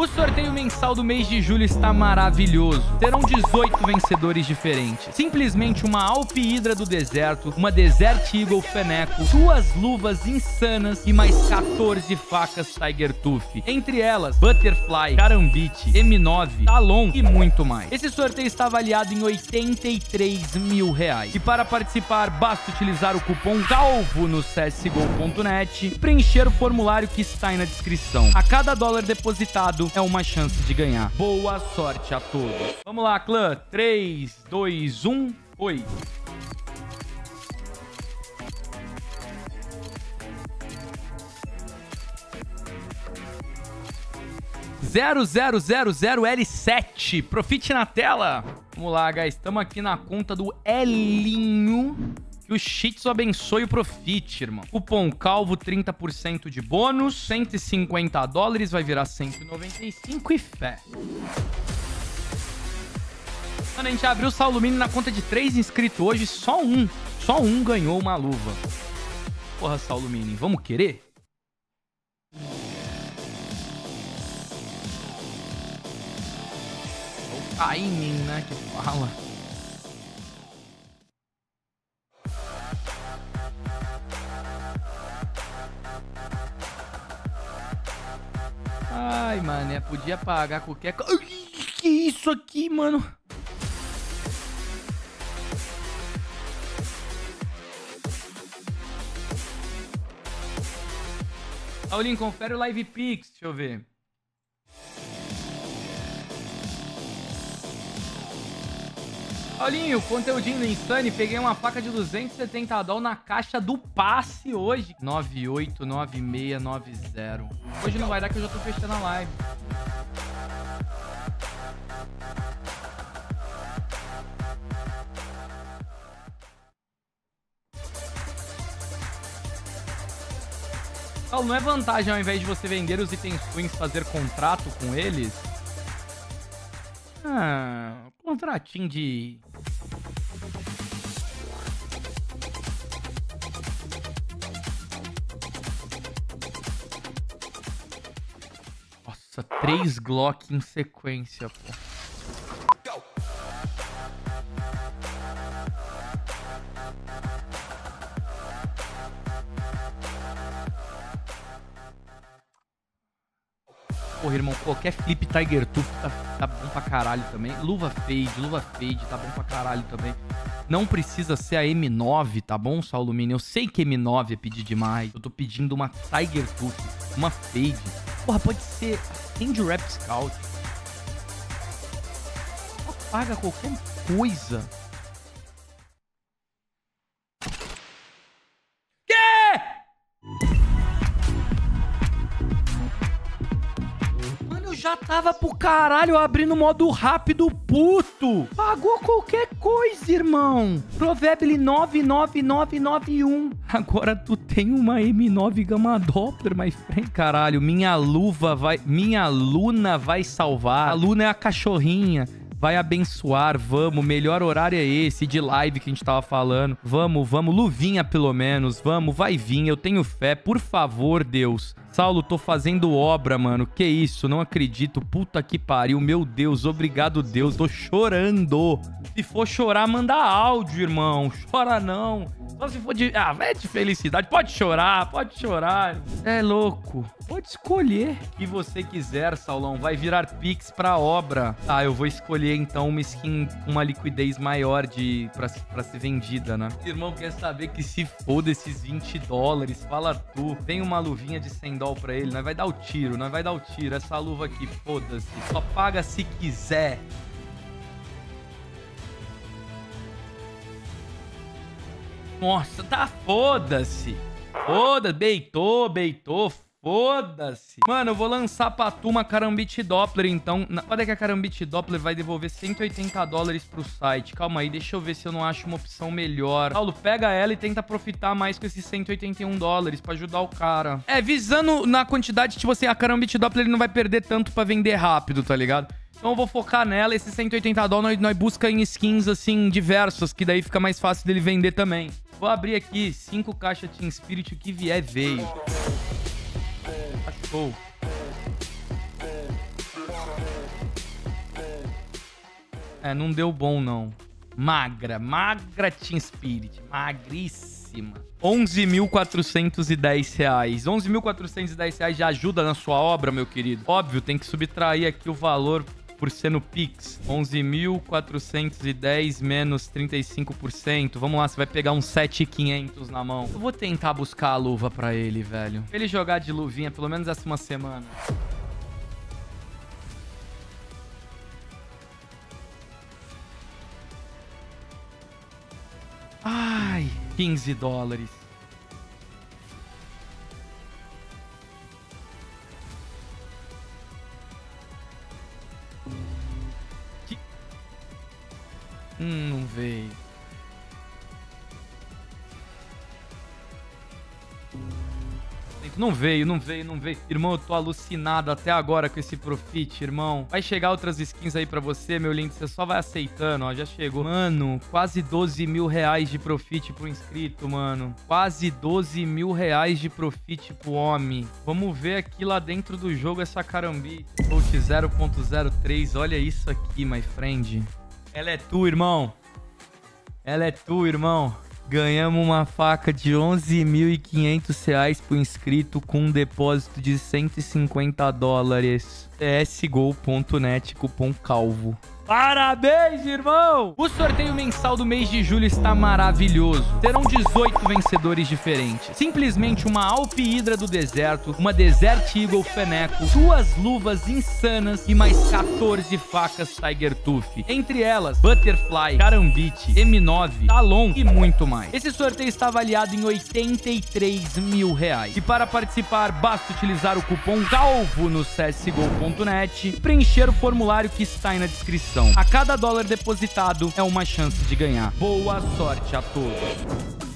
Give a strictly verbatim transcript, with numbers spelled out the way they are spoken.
O sorteio mensal do mês de julho está maravilhoso. Terão dezoito vencedores diferentes. Simplesmente uma A W P Hidra do Deserto, uma Desert Eagle Feneco, duas luvas insanas e mais quatorze facas Tiger Tooth. Entre elas, Butterfly, Carambite, M nove, Talon e muito mais. Esse sorteio está avaliado em oitenta e três mil reais. E para participar, basta utilizar o cupom CALVO no c s g o ponto net e preencher o formulário que está aí na descrição. A cada dólar depositado, é uma chance de ganhar. Boa sorte a todos. Vamos lá, clã. três, dois, um, oi. zero zero zero zero L sete. Profite na tela. Vamos lá, guys. Estamos aqui na conta do Elinho. Que o Cheats abençoe o Profit, irmão. Cupom Calvo, trinta por cento de bônus. cento e cinquenta dólares, vai virar cento e noventa e cinco e fé. Mano, a gente abriu o Saulumini na conta de três inscritos hoje. Só um, só um ganhou uma luva. Porra, Saulumini, vamos querer? É o timing, né, que fala. Ai, mano, podia pagar qualquer coisa. Que isso aqui, mano? Paulinho, confere o Live Pix, deixa eu ver. Paulinho, conteúdinho do Insane, peguei uma faca de duzentos e setenta dólares na caixa do passe hoje. nove oito nove seis nove zero. Hoje não vai dar que eu já tô fechando a live. Paulo, não é vantagem ao invés de você vender os itens ruins, fazer contrato com eles? Ah... Contratinho de... Nossa, três Glock em sequência, pô. Porra, irmão, qualquer flip Tiger Tooth tá, tá bom pra caralho também. Luva fade, luva fade, tá bom pra caralho também. Não precisa ser a M nove, tá bom, Saulumini? Eu sei que M nove é pedir demais. Eu tô pedindo uma Tiger Tooth, uma fade. Porra, pode ser a Candy Rap Scout. Apaga qualquer coisa. Já tava pro caralho abrindo modo rápido, puto. Pagou qualquer coisa, irmão. Proverbe nove nove nove nove um. Agora tu tem uma M nove Gamma Doppler, my friend. Caralho, minha luva vai... Minha Luna vai salvar. A Luna é a cachorrinha. Vai abençoar, vamos. Melhor horário é esse de live que a gente tava falando. Vamos, vamos. Luvinha, pelo menos. Vamos, vai vir. Eu tenho fé. Por favor, Deus. Saulo, tô fazendo obra, mano. Que isso? Não acredito. Puta que pariu. Meu Deus. Obrigado, Deus. Tô chorando. Se for chorar, manda áudio, irmão. Chora não. Só se for de... Ah, vai de felicidade. Pode chorar, pode chorar. É louco. Pode escolher o que você quiser, Saulão. Vai virar Pix pra obra. Tá, eu vou escolher, então, uma skin com uma liquidez maior de... pra, pra ser vendida, né? Esse irmão quer saber que se foda esses vinte dólares. Fala tu. Tem uma luvinha de cem dólares pra ele. Nós vai dar o tiro, nós vai dar o tiro. Essa luva aqui, foda-se. Só paga se quiser. Nossa, tá foda-se. Foda-se, beitou, beitou, foda-se. Mano, eu vou lançar pra tu uma Karambit Doppler, então. Olha que a Karambit Doppler vai devolver cento e oitenta dólares pro site. Calma aí, deixa eu ver se eu não acho uma opção melhor. Paulo, pega ela e tenta profitar mais com esses cento e oitenta e um dólares pra ajudar o cara. É, visando na quantidade, tipo assim, a Karambit Doppler ele não vai perder tanto pra vender rápido, tá ligado? Então eu vou focar nela, esses cento e oitenta dólares nós, nós busca em skins, assim, diversas, que daí fica mais fácil dele vender também. Vou abrir aqui cinco caixas Team Spirit, o que vier veio. Tá show. É, não deu bom, não. Magra. Magra Team Spirit. Magríssima. onze mil quatrocentos e dez reais. onze mil quatrocentos e dez reais já ajuda na sua obra, meu querido. Óbvio, tem que subtrair aqui o valor por ser no Pix. onze mil quatrocentos e dez menos trinta e cinco por cento. Vamos lá, você vai pegar uns sete mil e quinhentos na mão. Eu vou tentar buscar a luva pra ele, velho. Pra ele jogar de luvinha, pelo menos essa uma semana. Ai, quinze dólares. Que... Hum, não veio. Não veio, não veio, não veio. Irmão, eu tô alucinado até agora com esse profit, irmão. Vai chegar outras skins aí pra você, meu lindo. Você só vai aceitando, ó. Já chegou. Mano, quase doze mil reais de profit pro inscrito, mano. Quase doze mil reais de profit pro homem. Vamos ver aqui lá dentro do jogo essa Karambit. Coach zero ponto zero três. Olha isso aqui, my friend. Ela é tu, irmão. Ela é tu, irmão. Ganhamos uma faca de onze mil e quinhentos reais por inscrito com um depósito de cento e cinquenta dólares. c s g o ponto net, cupom CALVO. Parabéns, irmão! O sorteio mensal do mês de julho está maravilhoso. Terão dezoito vencedores diferentes. Simplesmente uma A W P Hidra do Deserto, uma Desert Eagle Feneco, duas luvas insanas e mais quatorze facas Tiger Tooth. Entre elas, Butterfly, Carambite, M nove, Talon e muito mais. Esse sorteio está avaliado em oitenta e três mil reais. E para participar, basta utilizar o cupom CALVO no c s g o ponto net e preencher o formulário que está aí na descrição. A cada dólar depositado é uma chance de ganhar. Boa sorte a todos!